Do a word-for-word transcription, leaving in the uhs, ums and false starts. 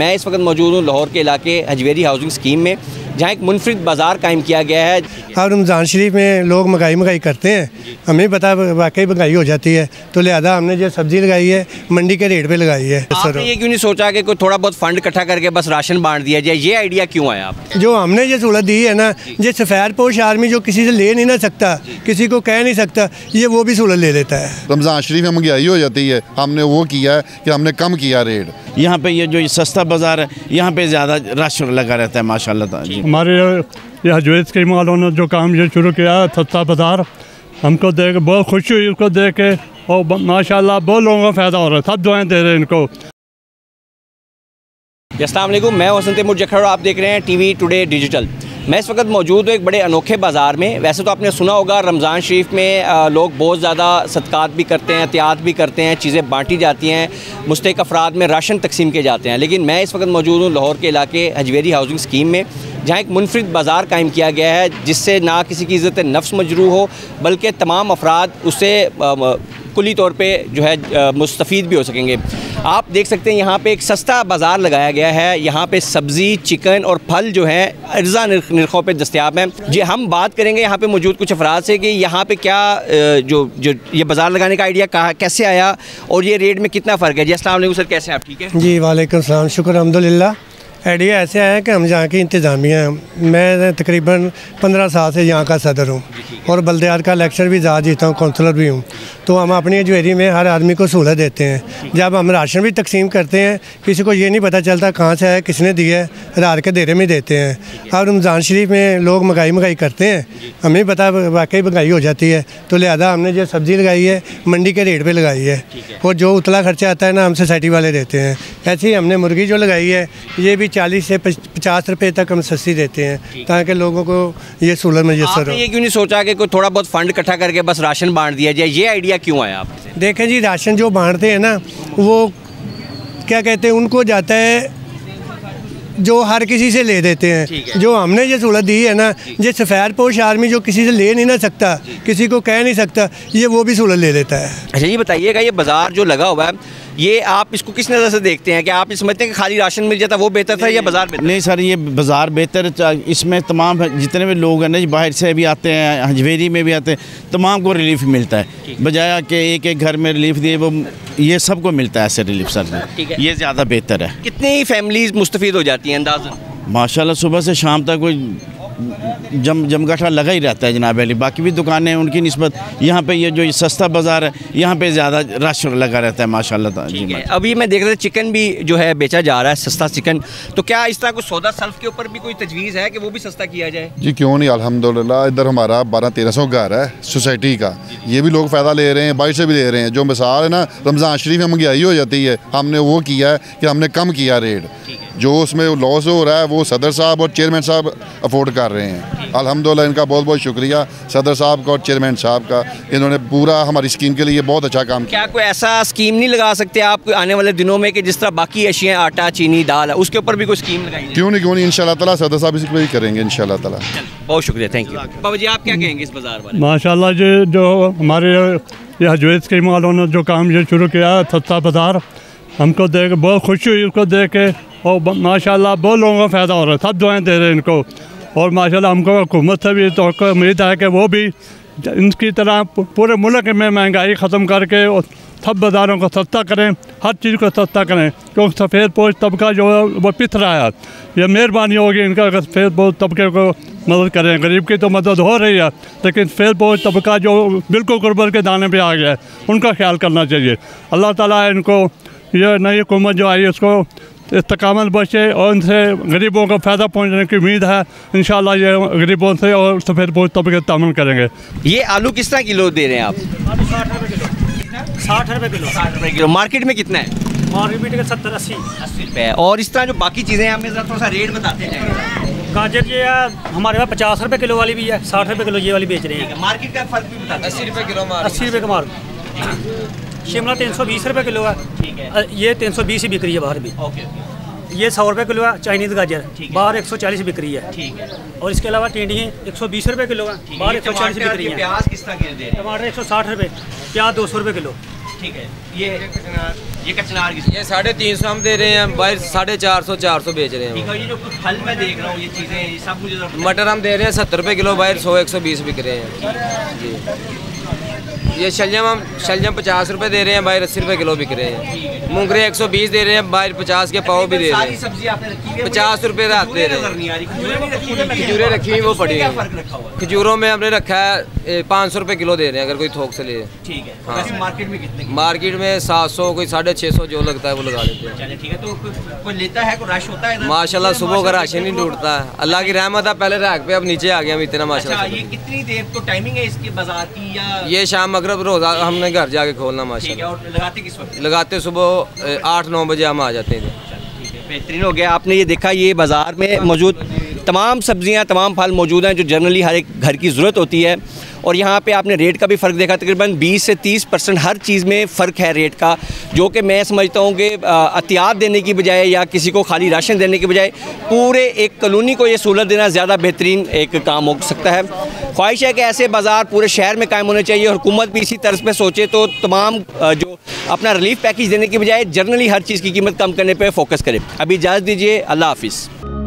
मैं इस वक्त मौजूद हूँ लाहौर के इलाके हजवेरी हाउसिंग स्कीम में, जहाँ एक मुनफरिद बाज़ार कायम किया गया है। हर रमज़ान शरीफ में लोग महंगाई महंगाई करते हैं, हमें पता वाकई महंगाई हो जाती है, तो लिहाजा हमने जो सब्ज़ी लगाई है मंडी के रेट पे लगाई है। आपने ये क्यों नहीं सोचा कि कोई थोड़ा बहुत फंड इकट्ठा करके बस राशन बांट दिया जाए? ये आइडिया क्यों आया आप? जो हमने ये सहूलत दी है ना, ये सफ़ेद पोश आर्मी जो किसी से ले नहीं ना सकता, किसी को कह नहीं सकता, ये वो भी सहूलत ले लेता है। रमज़ान शरीफ में महंगाई हो जाती है, हमने वो किया है कि हमने कम किया रेट। यहाँ पे ये जो सस्ता बाज़ार है, यहाँ पे ज़्यादा रश लगा रहता है माशाल्लाह। हमारे ये हजवेरी स्कीम वालों ने जो काम ये शुरू किया है सस्ता बाज़ार, हमको देख बहुत खुशी हुई उसको देख के, और माशाल्लाह बहुत लोगों को फ़ायदा हो रहा है, सब दुआएं दे रहे हैं इनको। अस्सलाम वालेकुम, मैं हसन तैमूर जखड़, आप देख रहे हैं टीवी टुडे डिजिटल। मैं इस वक्त मौजूद हूँ एक बड़े अनोखे बाज़ार में। वैसे तो आपने सुना होगा रमज़ान शरीफ में लोग बहुत ज़्यादा सदकात भी करते हैं, एहतियात भी करते हैं, चीज़ें बांटी जाती हैं, मुस्तहक अफराद में राशन तकसीम किए जाते हैं। लेकिन मैं इस वक्त मौजूद हूँ लाहौर के इलाके हजवेरी हाउसिंग स्कीम में, जहाँ एक मुनफरिद बाज़ार कायम किया गया है, जिससे ना किसी की इज़्ज़त नफ्स मजरूह हो, बल्कि तमाम अफराद उससे कुली तौर पे जो है मुस्तफ़ीद भी हो सकेंगे। आप देख सकते हैं यहाँ पे एक सस्ता बाज़ार लगाया गया है, यहाँ पे सब्ज़ी, चिकन और फल जो हैं अर्ज़ा नरखों पे दस्तियाब हैं। जी, हम बात करेंगे यहाँ पे मौजूद कुछ अफराद से कि यहाँ पे क्या जो जो ये बाज़ार लगाने का आइडिया कहाँ कैसे आया और ये रेट में कितना फ़र्क है। जी अस्सलाम वालेकुम सर, कैसे हैं आप? ठीक है जी, वालेकुम सलाम, शुक्र अल्हम्दुलिल्लाह। आइडिया ऐसे आया कि हम यहाँ की इंतज़ामिया, मैं तकरीबन पंद्रह साल से यहाँ का सदर हूँ और बल्दियात का इलेक्शन भी ज़्यादा जीता हूँ, काउंसलर भी हूँ, तो हम अपनी हजवेरी में हर आदमी को सहूलत देते हैं। जब हम राशन भी तकसीम करते हैं, किसी को ये नहीं पता चलता कहाँ से आया, किसने दिया है, रात के देरे में देते हैं। अब रमज़ान शरीफ में लोग महंगाई महंगाई करते हैं, हमें पता वाकई महंगाई हो जाती है, तो लिहाजा हमने जो सब्ज़ी लगाई है मंडी के रेट पर लगाई है, और जो उतला खर्चा आता है ना हम सोसाइटी वाले देते हैं। ऐसे ही हमने मुर्गी जो लगाई है ये भी चालीस से पचास रुपये तक हम सस्ती देते हैं, ताकि लोगों को ये सहूलत मयसर हो। ये क्यों नहीं सोचा कि कोई थोड़ा बहुत फंड इकट्ठा करके बस राशन बांट दिया जाए? ये आइडिया क्यों आया आपसे? देखें जी, राशन जो बांटते हैं ना वो क्या कहते हैं, उनको जाता है जो हर किसी से ले देते हैं। जो हमने ये सहूलत दी है ना, ये सफ़ेद पोश आर्मी जो किसी से ले नहीं ना सकता, किसी को कह नहीं सकता, ये वो भी सहूलत ले लेता है। अच्छा जी, बताइएगा ये बाज़ार जो लगा हुआ है, ये आप इसको किस नज़र से देखते हैं? कि आप समझते हैं कि खाली राशन मिल जाता वो बेहतर था या बाज़ार बेहतर? नहीं सर, ये बाज़ार बेहतर। इसमें तमाम जितने भी लोग हैं ना, बाहर से भी आते हैं, हजवेरी में भी आते हैं, तमाम को रिलीफ मिलता है, बजाय कि एक एक घर में रिलीफ दिए, वो ये सबको मिलता है ऐसे रिलीफ सर। ठीक है, ये ज़्यादा बेहतर है। कितनी फैमिलीज़ मुस्तफ़ीद हो जाती हैं अंदाज़न? माशाल्लाह सुबह से शाम तक कोई जम जमगठा लगा ही रहता है जनाब अली। बाकी भी दुकानें उनकी निस्बत यहाँ पे ये जो सस्ता बाज़ार है, यहाँ पे ज़्यादा रश लगा रहता है माशाल्लाह। ठीक है, अभी मैं देख रहा था चिकन भी जो है बेचा जा रहा है सस्ता चिकन, तो क्या इस तरह कोई सौदा सल्फ के ऊपर भी कोई तजवीज़ है कि वो भी सस्ता किया जाए? जी क्यों नहीं, अल्हम्दुलिल्लाह। इधर हमारा बारह तेरह सौ घर है सोसाइटी का, ये भी लोग फ़ायदा ले रहे हैं, बाइसें भी ले रहे हैं। जो मिसाल है ना, रमज़ान शरीफ में महंगाई हो जाती है, हमने वो किया है कि हमने कम किया रेट, जो उसमें लॉस हो रहा है वो सदर साहब और चेयरमैन साहब अफोर्ड कर रहे हैं। अल्हम्दुलिल्लाह, इनका बहुत बहुत शुक्रिया सदर साहब का और चेयरमैन साहब का, इन्होंने पूरा हमारी स्कीम के लिए बहुत अच्छा काम किया। क्या कोई ऐसा स्कीम नहीं लगा सकते आप आने वाले दिनों में कि जिस तरह बाकी अशियाँ आटा चीनी दाल है उसके ऊपर भी कोई स्कीम लगाई? क्यों नहीं, क्यों नहीं, इंशाल्लाह ताला सदर साहब इस पर ही करेंगे इंशाल्लाह ताला। बहुत शुक्रिया, थैंक यू। बाबा जी आप क्या कहेंगे इस बाज़ार में? माशाल्लाह जी, जो हमारे ये हजवेरी स्कीम वालों ने जो काम ये शुरू किया सस्ता बाज़ार, हमको देख बहुत खुशी हुई उसको देख के, और माशाल्लाह बहुत लोगों को फ़ायदा हो रहा है, सब दुआएं दे रहे हैं इनको। और माशाल्लाह हमको हुकूमत से भी तो उम्मीद है कि वो भी इनकी तरह पूरे मुल्क में महंगाई ख़त्म करके और सब बाज़ारों को सस्ता करें, हर चीज़ को सस्ता करें, क्योंकि सफ़ेद पोश तबका जो है वो पिस रहा है। ये मेहरबानी होगी इनका अगर सफ़ेद पोश तबके को मदद करें। गरीब की तो मदद हो रही है, लेकिन सफ़ेद पोश तबका जो बिल्कुल गुरबत के दाने पर आ गया है, उनका ख्याल करना चाहिए। अल्लाह ताला इनको, ये नई हुकूमत जो आई उसको इस्तकामत बचे और इनसे गरीबों को फ़ायदा पहुंचने की उम्मीद है इंशाल्लाह। ये गरीबों से और सफ़ेद पोश तबके तामन करेंगे। ये आलू किस तरह किलो दे रहे हैं आप? आलू साठ रुपये किलो। साठ रुपये किलो? साठ रुपये किलो। मार्केट में कितना है? मार्केट में सत्तर अस्सी अस्सी रुपये। और इस तरह जो बाकी चीज़ें हैं हमें थोड़ा सा रेट बताते हैं। गाजर ये हमारे पास पचास रुपये किलो वाली भी है, साठ रुपये किलो ये वाली बेच रहे हैं। मार्केट का फ़र्क भी बताते हैं। अस्सी रुपये किलो, अस्सी रुपये का मार्केट। शिमला तीन सौ बीस रुपये किलो है, ठीक है, ये तीन सौ बीस ही बिक्री है बाहर भी। ओके, ये सौ रुपये किलो है चाइनीज़ गाजर, बाहर एक सौ चालीस बिक्री है, ठीक है। और इसके अलावा टिंडियाँ एक सौ बीस रुपये किलो है, बाहर एक सौ चालीस बिक्री है। प्याज किस तरह? टमाटर एक सौ साठ रुपये, प्याज दो सौ रुपये किलो, ठीक है। ये ये कचनार की ये साढ़े तीन सौ हम दे रहे हैं, भाई साढ़े चार सौ चार सौ बेच रहे हैं। ये जो कुछ फल मैं देख रहा हूँ ये चीज़ें ये सब मुझे मटर हम दे रहे हैं सत्तर रुपये किलो, भाई सौ एक सौ बीस बिक रहे हैं जी। ये शलजम हम शलजम पचास रुपये दे रहे हैं, भाई अस्सी रुपये किलो बिक रहे हैं। मूंगरे एक सौ बीस दे रहे हैं, भाई पचास के पाव भी दे रहे हैं, पचास रुपये रात दे रहे हैं। खजूरें रखी हुई वो पड़ी है, खजूरों में हमने रखा है पाँच सौ रुपये किलो दे रहे हैं अगर कोई थोक से ले। ठीक है, हाँ। मार्केट में कितने? मार्केट में सात सौ कोई साढ़े छः सौ जो लगता है वो लगा देते हैं। ठीक है, तो कोई लेता है, कोई रश होता है माशाल्लाह, सुबह का राशन नहीं टूटता है, अल्लाह की रहमत है। पहले रैक पे अब नीचे आ गया हम इतना माशाल्लाह। ये कितनी देर को टाइमिंग है इसकी बाजार की? या ये शाम मगरब रोज हमने घर जाके खोलना माशाल्लाह। लगाते किस वक्त? लगाते सुबह आठ नौ बजे हम आ जाते हैं। बेहतरीन हो गया। आपने ये देखा, ये बाज़ार में मौजूद तमाम सब्जियां तमाम फल मौजूद हैं जो जनरली हर एक घर की ज़रूरत होती है। और यहाँ पे आपने रेट का भी फ़र्क देखा, तकरीबन बीस से तीस परसेंट हर चीज़ में फ़र्क है रेट का, जो कि मैं समझता हूँ कि एहतियात देने की बजाय या किसी को खाली राशन देने की बजाय पूरे एक कॉलोनी को ये सहूलत देना ज़्यादा बेहतरीन एक काम हो सकता है। ख्वाहिश है कि ऐसे बाज़ार पूरे शहर में कायम होने चाहिए और हुकूमत भी इसी तर्ज पर सोचे तो तमाम जो अपना रिलीफ पैकेज देने की बजाय जनरली हर चीज़ की कीमत कम करने पर फोकस करे। अभी इजाज़त दीजिए, अल्लाह हाफिज़।